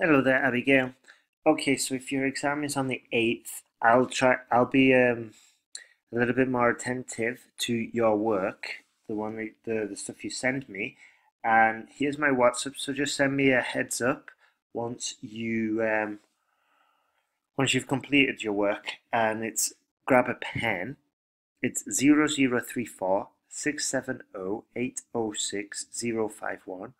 Hello there, Abigail. Okay, so if your exam is on the 8th, I'll be a little bit more attentive to your work, the stuff you send me. And here's my WhatsApp, so just send me a heads up once you once you've completed your work. And it's grab a pen. It's 0034 670 806 051.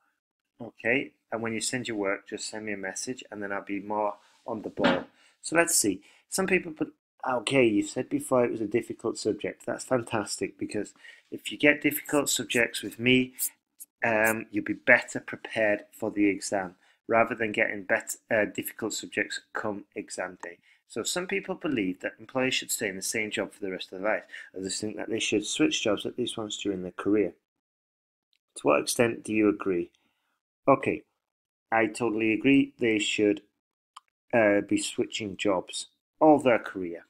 Okay, and when you send your work, just send me a message and then I'll be more on the ball. So let's see. Some people put, okay, you said before it was a difficult subject. That's fantastic, because if you get difficult subjects with me, you'll be better prepared for the exam rather than getting difficult subjects come exam day. So some people believe that employees should stay in the same job for the rest of their life. Others think that they should switch jobs at least once during their career. To what extent do you agree? Okay, I totally agree. They should be switching jobs all their career.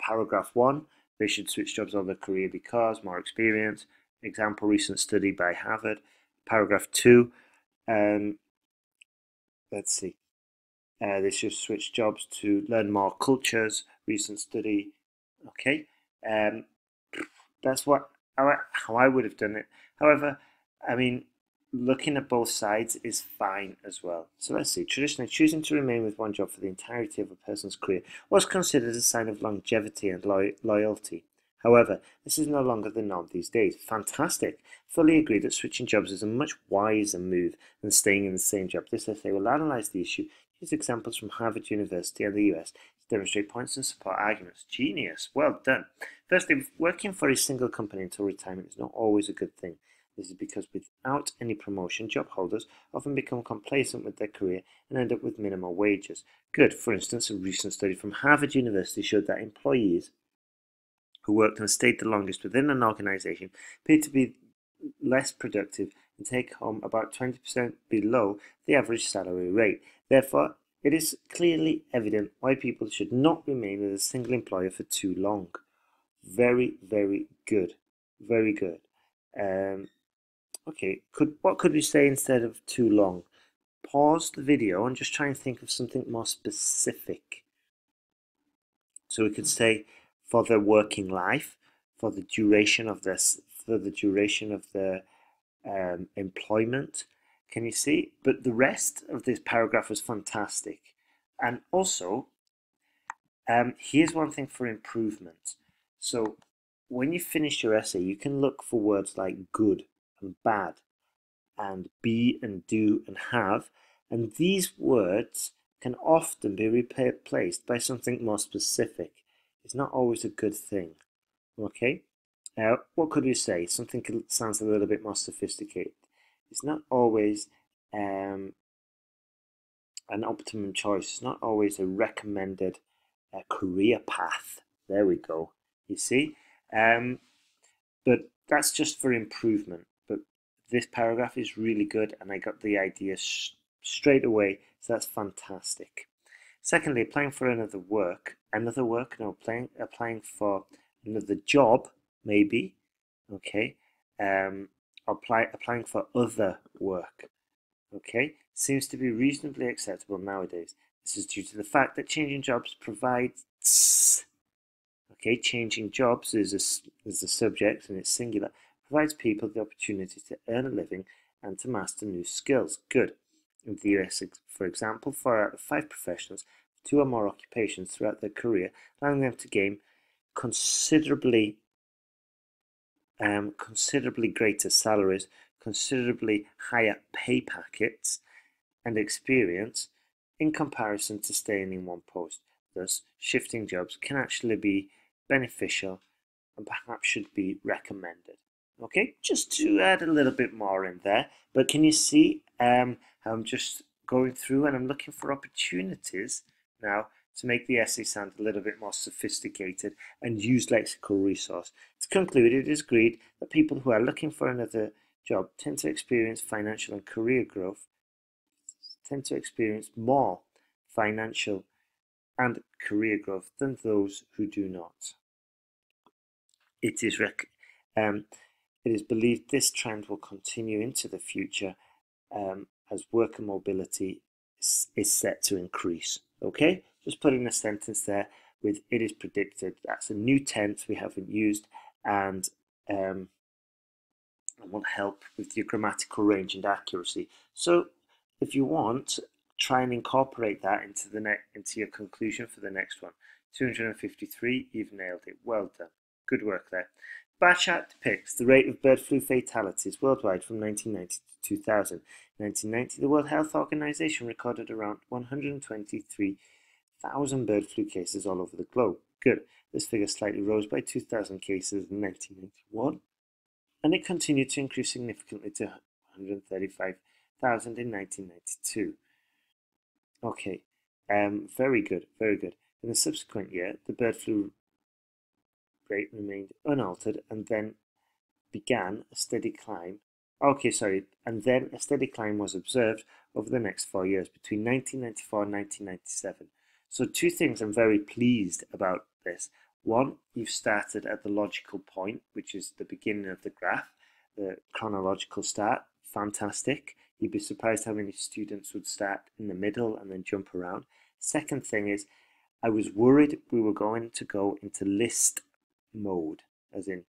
Paragraph 1, they should switch jobs all their career because more experience. Example, recent study by Harvard. Paragraph 2, let's see. They should switch jobs to learn more cultures. Recent study. Okay, that's what how I would have done it. However, I mean, looking at both sides is fine as well. So let's see. Traditionally, choosing to remain with one job for the entirety of a person's career was considered a sign of longevity and loyalty. However, this is no longer the norm these days. Fantastic. Fully agree that switching jobs is a much wiser move than staying in the same job. This essay will analyze the issue. Here's examples from Harvard University and the US to demonstrate points and support arguments. Genius. Well done. Firstly, working for a single company until retirement is not always a good thing. This is because without any promotion, job holders often become complacent with their career and end up with minimal wages. Good. For instance, a recent study from Harvard University showed that employees who worked and stayed the longest within an organization appeared to be less productive and take home about 20% below the average salary rate. Therefore, it is clearly evident why people should not remain with a single employer for too long. Very, very good. Very good. Okay, what could we say instead of too long? Pause the video and just try and think of something more specific. So we could say for their working life, for the duration of this, for the duration of their employment. Can you see? But the rest of this paragraph was fantastic. And also, here's one thing for improvement. So when you finish your essay, you can look for words like good and bad and be and do and have, and these words can often be replaced by something more specific. It's not always a good thing. Okay, what could we say? Something that sounds a little bit more sophisticated. It's not always an optimum choice. It's not always a recommended career path. There we go, you see. But that's just for improvement. This paragraph is really good, and I got the idea straight away, so that's fantastic. Secondly, applying for applying for another job, maybe. Okay, applying for other work. Okay, seems to be reasonably acceptable nowadays. This is due to the fact that changing jobs provides. Okay, changing jobs is the subject, and it's singular. Provides people the opportunity to earn a living and to master new skills. Good. In the US, for example, 4 out of 5 professionals, 2 or more occupations throughout their career, allowing them to gain considerably greater salaries, considerably higher pay packets and experience in comparison to staying in one post. Thus, shifting jobs can actually be beneficial and perhaps should be recommended. Okay, just to add a little bit more in there. But can you see I'm just going through and I'm looking for opportunities now to make the essay sound a little bit more sophisticated and use lexical resource. To conclude, it is agreed that people who are looking for another job tend to experience more financial and career growth than those who do not. It is believed this trend will continue into the future as worker mobility is set to increase. Okay, just put in a sentence there with "it is predicted." That's a new tense we haven't used, and I want help with your grammatical range and accuracy. So if you want, try and incorporate that into the into your conclusion for the next one. 253, you've nailed it. Well done. Good work there. Bar chart depicts the rate of bird flu fatalities worldwide from 1990 to 2000. In 1990, the World Health Organization recorded around 123,000 bird flu cases all over the globe. Good. This figure slightly rose by 2,000 cases in 1991, and it continued to increase significantly to 135,000 in 1992. Okay, very good, very good. In the subsequent year, the bird flu rate remained unaltered and then began a steady climb. Okay, sorry, and then a steady climb was observed over the next 4 years, between 1994 and 1997. So two things I'm very pleased about this. One, you've started at the logical point, which is the beginning of the graph, the chronological start. Fantastic. You'd be surprised how many students would start in the middle and then jump around. Second thing is, I was worried we were going to go into list mode, as in,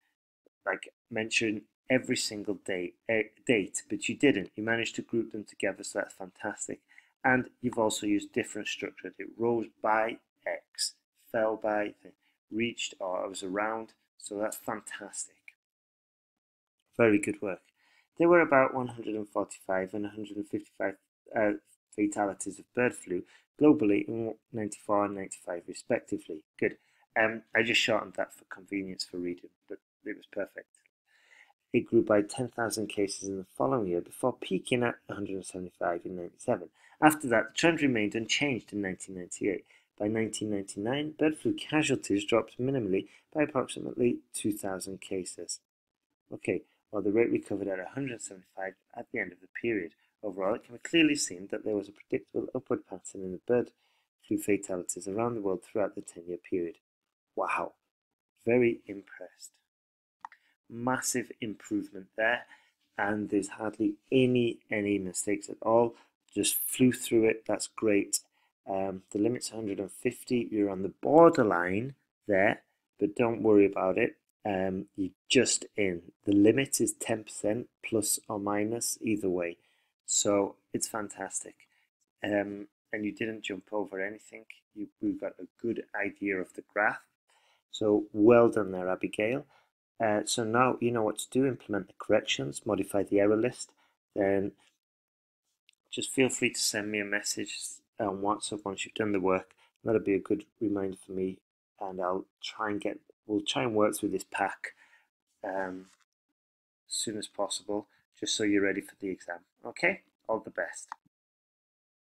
like, mention every single date, but you didn't. You managed to group them together, so that's fantastic. And you've also used different structure. It rose by X, fell by, reached, or I was around, so that's fantastic. Very good work. There were about 145 and 155 fatalities of bird flu globally in 94 and 95 respectively. Good. I just shortened that for convenience for reading, but it was perfect. It grew by 10,000 cases in the following year before peaking at 175 in 97. After that, the trend remained unchanged in 1998. By 1999, bird flu casualties dropped minimally by approximately 2,000 cases. Okay. While the rate recovered at 175 at the end of the period. Overall, it can be clearly seen that there was a predictable upward pattern in the bird flu fatalities around the world throughout the 10-year period. Wow, very impressed. Massive improvement there, and there's hardly any mistakes at all. Just flew through it, that's great. The limit's 150, you're on the borderline there, but don't worry about it. You're just in. The limit is 10% plus or minus either way, so it's fantastic. And you didn't jump over anything. We've got a good idea of the graph, so well done there, Abigail. So now you know what to do. Implement the corrections, modify the error list, then just feel free to send me a message on WhatsApp once you've done the work. That'll be a good reminder for me, and I'll try and get we'll try and work through this pack as soon as possible, just so you're ready for the exam. Okay, all the best.